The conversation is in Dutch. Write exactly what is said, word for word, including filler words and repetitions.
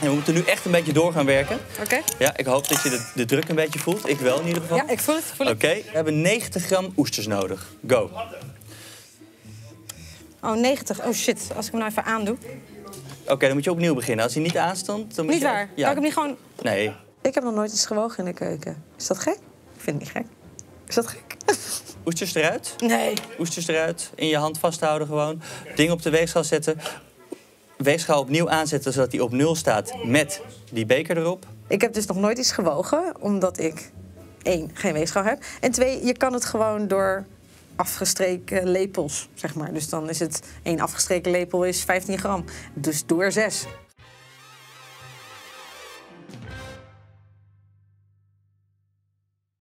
En we moeten nu echt een beetje door gaan werken. Oké. Okay. Ja, ik hoop dat je de, de druk een beetje voelt. Ik wel in ieder geval. Ja, ik voel het. Voel Oké, okay. We hebben negentig gram oesters nodig. Go. Oh, negentig. Oh shit, als ik hem nou even aandoe. Oké, okay, dan moet je opnieuw beginnen. Als hij niet aanstond, dan moet niet je... Niet waar? Ja. Kan ik hem niet gewoon... Nee. Ik heb nog nooit iets gewogen in de keuken. Is dat gek? Ik vind het niet gek. Is dat gek? Oesters eruit? Nee. Oesters eruit. In je hand vasthouden gewoon. Ding op de weegschaal zetten. Weegschaal opnieuw aanzetten zodat die op nul staat met die beker erop. Ik heb dus nog nooit iets gewogen, omdat ik één, geen weegschaal heb. En twee, je kan het gewoon door afgestreken lepels, zeg maar. Dus dan is het één afgestreken lepel is vijftien gram. Dus door zes.